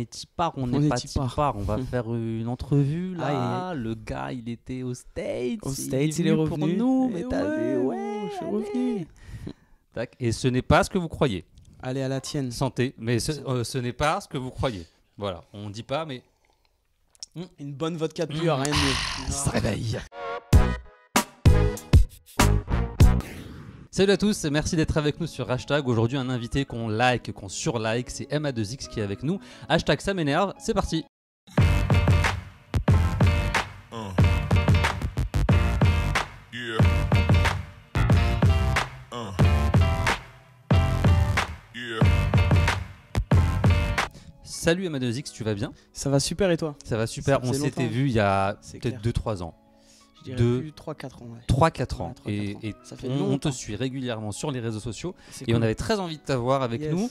est tipard, on n'est pas tipard. On va faire une entrevue là. Ah, le gars, il était aux States. Aux States, il est revenu. Pour nous, mais t'as vu, ouais, je suis revenu. Tac. Et ce n'est pas ce que vous croyez. Allez à la tienne. Santé. Mais ce n'est pas ce que vous croyez. Voilà, on dit pas, mais une bonne vodka de pure, rien de mieux. Ça réveille. Salut à tous, merci d'être avec nous sur Hashtag. Aujourd'hui, un invité qu'on like, qu'on surlike, c'est MA2X qui est avec nous. Hashtag ça m'énerve, c'est parti. Salut MA2X, tu vas bien? Ça va super et toi? Ça va super, on s'était vu il y a peut-être 2-3 ans. Je dirais 3-4 ans. 3-4 ans. Et on te suit régulièrement sur les réseaux sociaux. Et on avait très envie de t'avoir avec nous.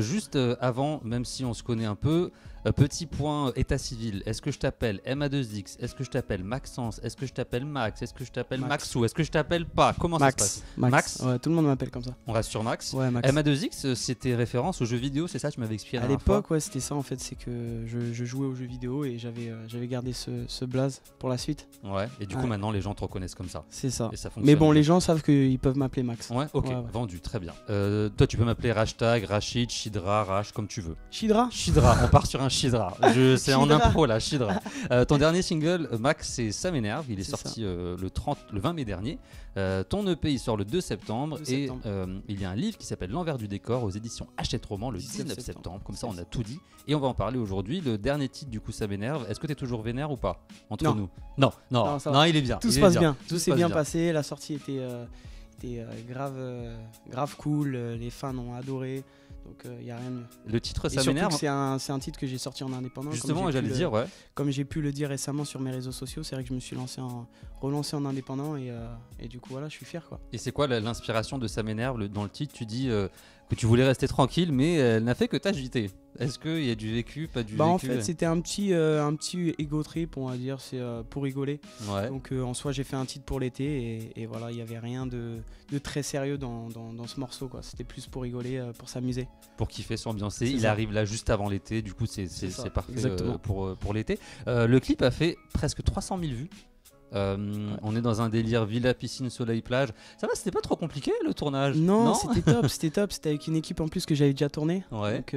Juste avant, même si on se connaît un peu, petit point état civil. Est-ce que je t'appelle MA2X? Est-ce que je t'appelle Maxence? Est-ce que je t'appelle Max? Est-ce que je t'appelle Maxou? Est-ce que je t'appelle pas? Comment ça se passe? Max. Ouais, tout le monde m'appelle comme ça. On reste sur Max. Ouais, Max. MA2X, c'était référence aux jeux vidéo, c'est ça? Tu m'avais expliqué à l'époque, ouais, c'était ça en fait. C'est que je jouais aux jeux vidéo et j'avais gardé ce blaze pour la suite. Ouais. Et du coup, maintenant, les gens te reconnaissent comme ça. C'est ça. Et ça fonctionne. Mais bon, les gens savent qu'ils peuvent m'appeler Max. Ouais. Ok. Ouais, ouais. Vendu. Très bien. Toi, tu peux m'appeler Rashtag, Rachid, Shidra, Rash, comme tu veux. Shidra. On part sur un Shidra. C'est en impro là, Shidra. Ton dernier single, Max, c'est Ça m'énerve. Il est sorti le 20 mai dernier. Ton EP, il sort le 2 septembre. Et il y a un livre qui s'appelle L'Envers du décor aux éditions Hachette Romans le 19 septembre. Comme ça, on a tout dit. Et on va en parler aujourd'hui. Le dernier titre, du coup, Ça m'énerve. Est-ce que tu es toujours vénère ou pas? Entre nous. Non. Non, il est bien. Tout se passe bien. Tout s'est bien passé. La sortie était grave cool. Les fans ont adoré. Donc il n'y a rien de mieux. Le titre, ça m'énerve. C'est un titre que j'ai sorti en indépendant. Justement, j'allais dire, ouais. Comme j'ai pu le dire récemment sur mes réseaux sociaux, c'est vrai que je me suis relancé en indépendant et du coup, voilà, je suis fier, quoi. Et c'est quoi l'inspiration de Ça m'énerve? Dans le titre, tu dis que tu voulais rester tranquille, mais elle n'a fait que t'agiter. Est-ce qu'il y a du vécu, pas du vécu? En fait, c'était un petit ego trip, on va dire, c'est pour rigoler. Ouais. Donc en soi, j'ai fait un titre pour l'été et voilà, il n'y avait rien de très sérieux dans ce morceau, quoi. C'était plus pour rigoler, pour s'amuser. Pour kiffer, s'ambiancer. Il arrive là juste avant l'été, du coup, c'est parfait pour l'été. Le clip a fait presque 300 000 vues. Ouais. On est dans un délire villa, piscine, soleil, plage. Ça va, c'était pas trop compliqué le tournage? Non, c'était top. C'était avec une équipe en plus que j'avais déjà tourné. Ouais. Donc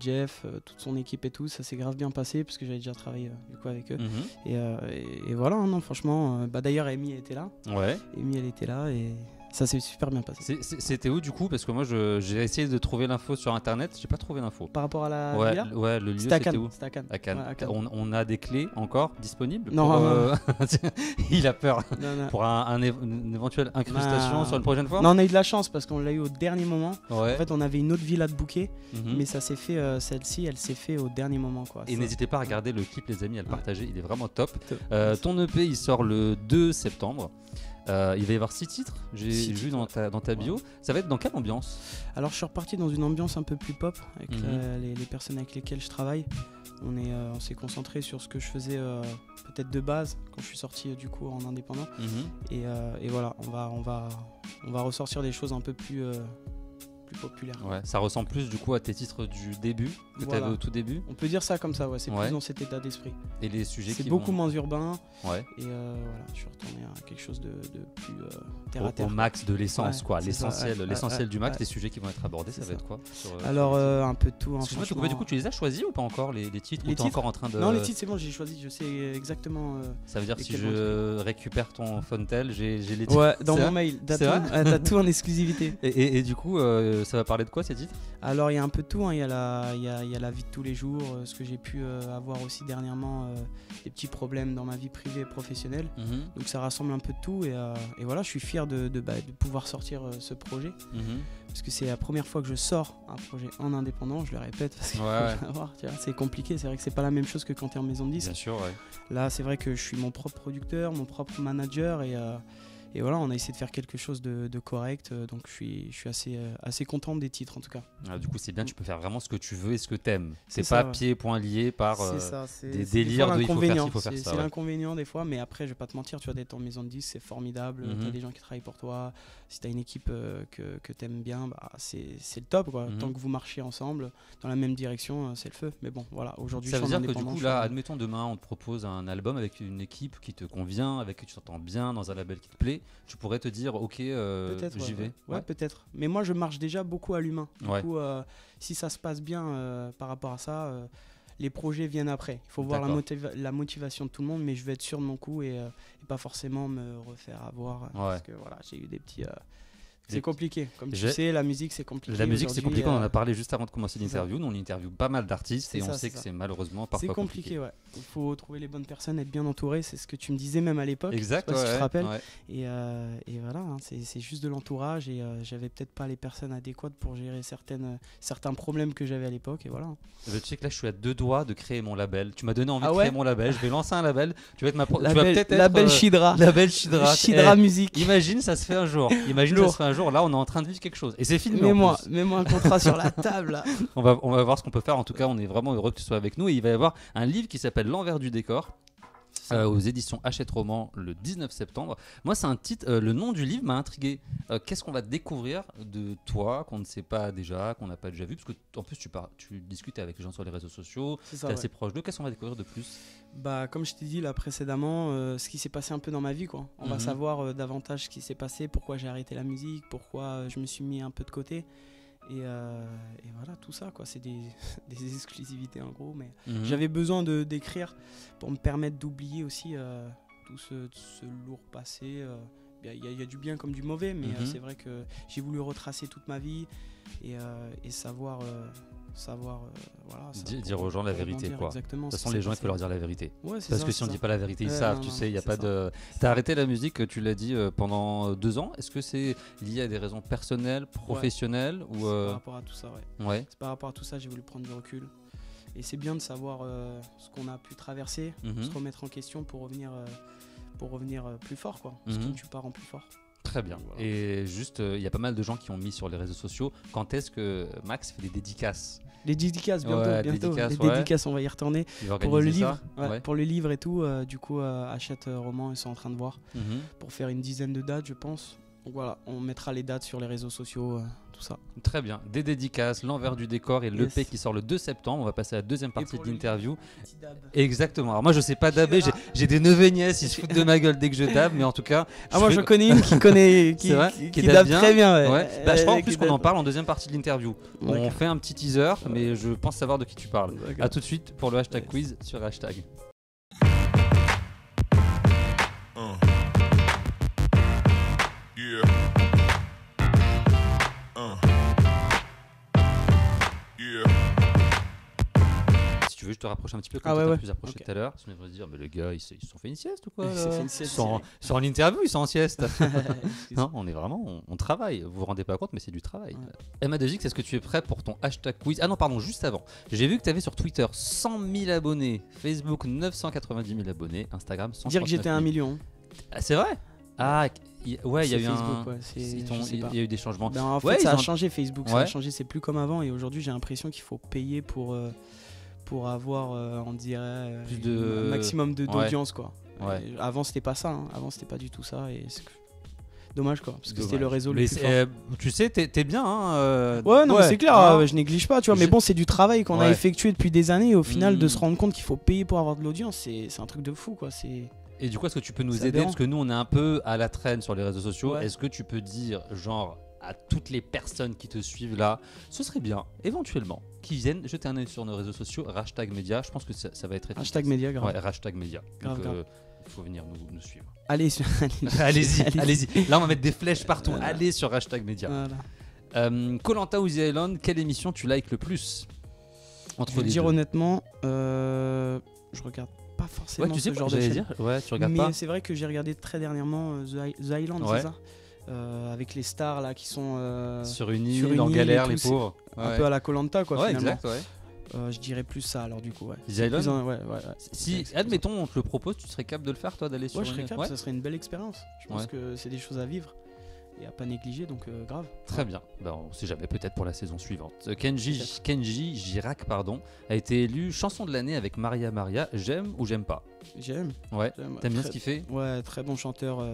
Jeff, toute son équipe et tout, ça s'est grave bien passé parce que j'avais déjà travaillé du coup avec eux. Mm-hmm. Et voilà, non, franchement, d'ailleurs Amy était là. Ouais. Amy elle était là et ça s'est super bien passé. C'était où du coup? Parce que moi j'ai essayé de trouver l'info sur internet, j'ai pas trouvé l'info. Par rapport à la villa? Ouais, le lieu c'était où? C'était à Cannes. À Cannes. Ouais, à Cannes. On a des clés encore disponibles? Non, non. Il a peur. Non. Pour une éventuelle incrustation sur une prochaine fois? Non, on a eu de la chance parce qu'on l'a eu au dernier moment. Ouais. En fait, on avait une autre villa de bouquet, mais ça s'est fait, celle-ci, elle s'est fait au dernier moment, quoi. Et n'hésitez pas à regarder le clip, les amis, à le partager, il est vraiment top. Ton EP, il sort le 2 septembre. Il va y avoir 6 titres, j'ai vu dans ta bio. Ouais. Ça va être dans quelle ambiance? Alors je suis reparti dans une ambiance un peu plus pop avec les personnes avec lesquelles je travaille. On s'est concentré sur ce que je faisais peut-être de base quand je suis sorti du coup en indépendant. Et voilà, on va ressortir des choses un peu plus populaire. Ouais, ça ressemble plus du coup à tes titres du début que tu avais au tout début. On peut dire ça comme ça, ouais, c'est plus dans cet état d'esprit. Et les sujets c'est beaucoup moins urbain. Ouais. Et voilà, je suis retourné à quelque chose de plus terre à terre. Au max de l'essence, quoi. L'essentiel du max, les sujets qui vont être abordés, ça va être quoi? Alors un peu de tout. Hein, franchement... Du coup, tu les as choisis ou pas encore les titres? Ou t'es encore en train de... Non, les titres c'est bon, j'ai choisi, je sais exactement. Ça veut dire si je récupère ton Fontel, j'ai les titres. Ouais, dans mon mail, t'as tout en exclusivité. Et du coup, ça va parler de quoi ces titres? Alors il y a un peu de tout, hein. Il y a la vie de tous les jours, ce que j'ai pu avoir aussi dernièrement, des petits problèmes dans ma vie privée et professionnelle. Donc ça rassemble un peu de tout et voilà, je suis fier de pouvoir sortir ce projet. Parce que c'est la première fois que je sors un projet en indépendant, je le répète parce que c'est compliqué, c'est vrai que c'est pas la même chose que quand t'es en maison de disque. Bien sûr, ouais. Là c'est vrai que je suis mon propre producteur, mon propre manager et Et voilà, on a essayé de faire quelque chose de correct, donc je suis assez content des titres en tout cas. Alors, du coup, c'est bien, tu peux faire vraiment ce que tu veux et ce que t'aimes. C'est pas ça, ouais. Pieds et poings liés par des délires de il faut faire ça. C'est l'inconvénient des fois, mais après, je vais pas te mentir, tu vois, d'être en maison de 10, c'est formidable. Mm-hmm. T'as des gens qui travaillent pour toi. Si t'as une équipe que t'aimes bien, bah, c'est le top, quoi. Mm-hmm. Tant que vous marchez ensemble dans la même direction, c'est le feu. Mais bon, voilà, aujourd'hui, ça veut dire que du coup, là, admettons, demain, on te propose un album avec une équipe qui te convient, avec qui tu t'entends bien, dans un label qui te plaît. Tu pourrais te dire, ok, j'y vais. Ouais, peut-être. Mais moi, je marche déjà beaucoup à l'humain. Du coup, si ça se passe bien par rapport à ça, les projets viennent après. Il faut voir la motivation de tout le monde, mais je vais être sûr de mon coup et pas forcément me refaire avoir. Parce que voilà, j'ai eu des petits... C'est compliqué, comme tu sais, la musique c'est compliqué. La musique c'est compliqué, on en a parlé juste avant de commencer l'interview, on interviewe pas mal d'artistes et on sait que c'est malheureusement parfois compliqué. C'est compliqué, ouais. Il faut trouver les bonnes personnes, être bien entouré, c'est ce que tu me disais même à l'époque, exact, si tu te rappelles. Ouais. Et voilà, hein, c'est juste de l'entourage et j'avais peut-être pas les personnes adéquates pour gérer certains problèmes que j'avais à l'époque et voilà. Tu sais que là je suis à 2 doigts de créer mon label, tu m'as donné envie de créer mon label, je vais lancer un label, tu vas être ma pro... Label Chidra. Label Chidra Musique. Imagine ça se fait un jour, là on est en train de vivre quelque chose et c'est filmé. Mets-moi un contrat sur la table là. On va voir ce qu'on peut faire, en tout cas on est vraiment heureux que tu sois avec nous et il va y avoir un livre qui s'appelle L'Envers du décor aux éditions Hachette Romans le 19 septembre. Moi c'est un titre, le nom du livre m'a intrigué. Qu'est-ce qu'on va découvrir de toi qu'on ne sait pas déjà, qu'on n'a pas déjà vu, parce que en plus tu discutes avec les gens sur les réseaux sociaux, tu es assez proche d'eux, qu'est-ce qu'on va découvrir de plus? Bah, comme je t'ai dit là précédemment, ce qui s'est passé un peu dans ma vie, quoi. On va savoir davantage ce qui s'est passé, pourquoi j'ai arrêté la musique, pourquoi je me suis mis un peu de côté. Et voilà, tout ça, quoi. C'est des exclusivités en gros, mais j'avais besoin d'écrire pour me permettre d'oublier aussi tout ce lourd passé. Il y a du bien comme du mauvais, mais c'est vrai que j'ai voulu retracer toute ma vie et savoir... voilà, dire aux gens la vérité, quoi. Exactement, de toute façon les gens il faut leur dire la vérité, parce que si on ne dit pas la vérité ils savent, tu sais, il y a pas de... T'as arrêté la musique, tu l'as dit, pendant 2 ans. Est-ce que c'est lié à des raisons personnelles, professionnelles ou c'est par rapport à tout ça? C'est par rapport à tout ça, j'ai voulu prendre du recul et c'est bien de savoir ce qu'on a pu traverser, se remettre en question pour revenir plus fort, quoi, parce que tu pars en plus fort. Très bien. Voilà. Et juste, il y a pas mal de gens qui ont mis sur les réseaux sociaux. Quand est-ce que Max fait des dédicaces? Les dédicaces, bientôt. Dédicaces, on va y retourner. Pour le livre, pour le livre et tout. Du coup, Hachette Romans, ils sont en train de voir pour faire une dizaine de dates, je pense. Donc voilà, on mettra les dates sur les réseaux sociaux. Ça. Très bien, des dédicaces, L'Envers du décor et l'EP qui sort le 2 septembre. On va passer à la deuxième partie de l'interview. Exactement, alors moi je sais pas dabber, j'ai des neveux et nièces, ils se foutent de ma gueule dès que je dabe, mais en tout cas. Ah, moi je connais une qui dabe très bien. Bah, je crois en plus qu'on en parle en deuxième partie de l'interview. On fait un petit teaser, mais je pense savoir de qui tu parles. A tout de suite pour le hashtag quiz sur hashtag. Je te rapproche un petit peu, comme tu as plus approché tout à l'heure. Je me dire, mais les gars, ils se sont fait une sieste ou quoi? Ils sont en interview, ils sont en sieste. Non, on est vraiment, on travaille. Vous vous rendez pas compte, mais c'est du travail. Ouais. MA2X, est-ce que tu es prêt pour ton hashtag quiz? Ah non, pardon, juste avant. J'ai vu que tu avais sur Twitter 100 000 abonnés, Facebook 990 000 abonnés, Instagram 100 000. Dire que j'étais 1 million. Ah, c'est vrai? Ah, ouais, il y a eu Facebook, il y a eu des changements. Ben, en fait, ça a changé Facebook, ça a changé, c'est plus comme avant. Et aujourd'hui, j'ai l'impression qu'il faut payer pour avoir, on dirait, un maximum d'audience, quoi. Ouais. Avant, c'était pas ça, hein. Avant, c'était pas du tout ça, et c'est dommage, quoi, parce que c'était le réseau le plus fort. Tu sais, t'es bien, hein, c'est clair, je néglige pas, tu vois, mais bon, c'est du travail qu'on a effectué depuis des années, et au final, de se rendre compte qu'il faut payer pour avoir de l'audience, c'est un truc de fou, quoi, c'est... Et du coup, est-ce que tu peux nous aider, parce que nous, on est un peu à la traîne sur les réseaux sociaux, est-ce que tu peux dire, genre, à toutes les personnes qui te suivent là, ce serait bien, éventuellement, qu'ils viennent jeter un œil sur nos réseaux sociaux, Rashtag Media, je pense que ça va être... Rashtag Media, grave. Ouais, Rashtag Media, donc il faut venir nous suivre. Allez-y, là on va mettre des flèches partout, allez sur Rashtag Media. Koh-Lanta ou The Island, quelle émission tu likes le plus? Je vais dire honnêtement, je regarde pas forcément ce genre de chaîne, mais c'est vrai que j'ai regardé très dernièrement The Island, c'est ça? Avec les stars là qui sont sur une île en galère, les pauvres, un peu à la Koh-Lanta, quoi. Finalement. Exact, Je dirais plus ça alors du coup. Ouais. The Island plus un, ouais. Si, admettons, on te le propose, tu serais capable de le faire toi, d'aller sur. Ouais, je serais capable, ça serait une belle expérience. Je pense que c'est des choses à vivre et à pas négliger, donc grave. Très bien, ben, on sait jamais, peut-être pour la saison suivante. Kendji Girac a été élu chanson de l'année avec Maria. J'aime ou j'aime pas? J'aime. Ouais. T'aimes bien ce qu'il fait? Ouais, très bon chanteur.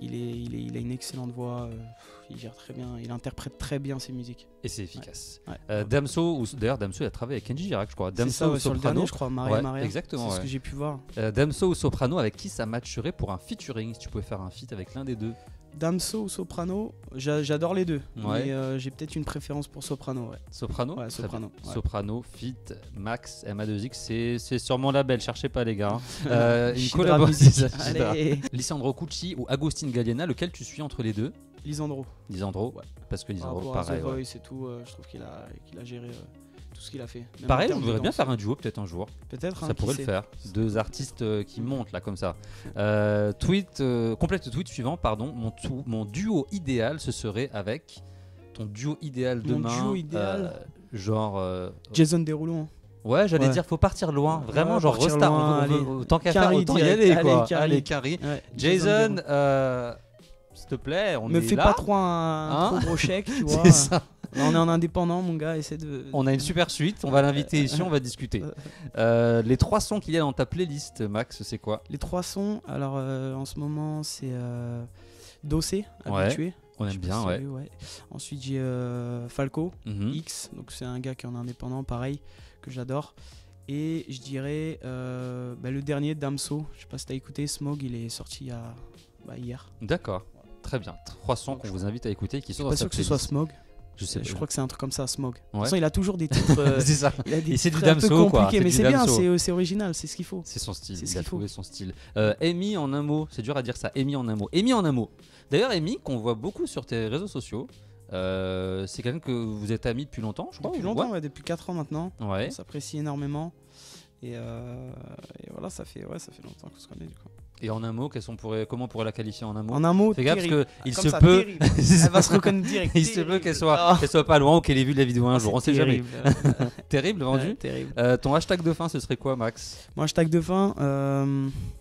Il a une excellente voix, il gère très bien, il interprète très bien ses musiques. Et c'est efficace. Ouais. Damso, d'ailleurs Damso il a travaillé avec Kendji Girac, je crois. Damso ça, ou Soprano, sur le dernier, je crois, Maria. Exactement. C'est ce que j'ai pu voir. Damso ou Soprano, avec qui ça matcherait pour un featuring, si tu pouvais faire un feat avec l'un des deux? Damso ou Soprano, j'adore les deux, mais j'ai peut-être une préférence pour Soprano. Ouais. Soprano, ouais, Soprano. Ouais. Soprano, feat, Max, MA2X, c'est sûrement la belle, cherchez pas les gars. Une collaboration. Lisandro Cuxi ou Agostino Galliena, lequel tu suis entre les deux? Lisandro, ouais. Parce que Lisandro, pareil. Ouais. C'est tout, je trouve qu'il a géré... tout ce qu'il a fait. Pareil, on voudrait bien faire un duo peut-être un jour. Peut-être. Ça pourrait le faire. Deux artistes qui montent là comme ça. Tweet suivant, pardon. Mon duo idéal, ce serait avec ton duo idéal demain. Mon duo idéal. Genre. Jason Derulo. Hein. Ouais, j'allais dire, faut partir loin. Vraiment, genre Rostar. Tant qu'à faire, autant y aller quoi. Allez, Carrie. Ouais. Jason. S'il te plaît, on est là. Me fais pas trop un gros chèque, tu vois. C'est ça. On est en indépendant, mon gars, essaie de... On a une super suite, on va l'inviter ici, on va discuter. Les trois sons qu'il y a dans ta playlist, Max, c'est quoi? Les trois sons, alors en ce moment, c'est Dossé, Habitué. On aime bien, ouais. Ensuite, j'ai Falco, X, donc c'est un gars qui est en indépendant, pareil, que j'adore. Et je dirais le dernier, Damso, je sais pas si t'as écouté, Smog, il est sorti hier. D'accord, très bien. Trois sons qu'on vous invite à écouter qui sont dans ta playlist. Je suis pas sûr que ce soit Smog. Je crois que c'est un truc comme ça, Smog. Ouais. De toute façon, il a toujours des titres. C'est ça. Et c'est du Damso, quoi. Mais c'est bien, c'est original, c'est ce qu'il faut. C'est son style. Il a trouvé son style. Amy en un mot, c'est dur à dire ça. Amy en un mot. D'ailleurs, Amy, qu'on voit beaucoup sur tes réseaux sociaux, c'est quelqu'un que vous êtes amis depuis longtemps, je crois. Depuis longtemps, depuis 4 ans maintenant. Ouais. On s'apprécie énormément. Et voilà, ça fait longtemps qu'on se connaît du coup. Et en un mot, comment on pourrait la qualifier en un mot? En un mot, fais gaffe, parce qu'il se peut. Elle va se reconnaître direct. Il se peut qu'elle soit pas loin ou qu'elle ait vu de la vidéo un jour, on sait jamais. Terrible, vendu. Terrible. Ton hashtag de fin, ce serait quoi, Max? Mon hashtag de fin,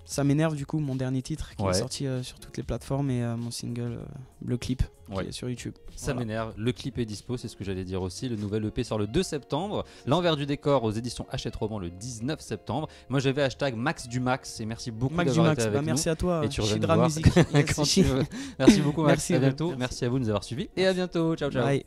ça m'énerve du coup, mon dernier titre qui est sorti sur toutes les plateformes, et mon single, le clip qui est sur YouTube. Ça m'énerve, le clip est dispo, c'est ce que j'allais dire aussi. Le nouvel EP sort le 2 septembre. L'Envers du décor aux éditions Hachette Romans le 19 septembre. Moi j'avais hashtag Max du Max, et merci beaucoup d'avoir été avec nous. Merci à toi, et tu reviens nous voir quand tu veux. Merci beaucoup Max, à bientôt. Merci à vous de nous avoir suivis et à bientôt. Ciao. Bye.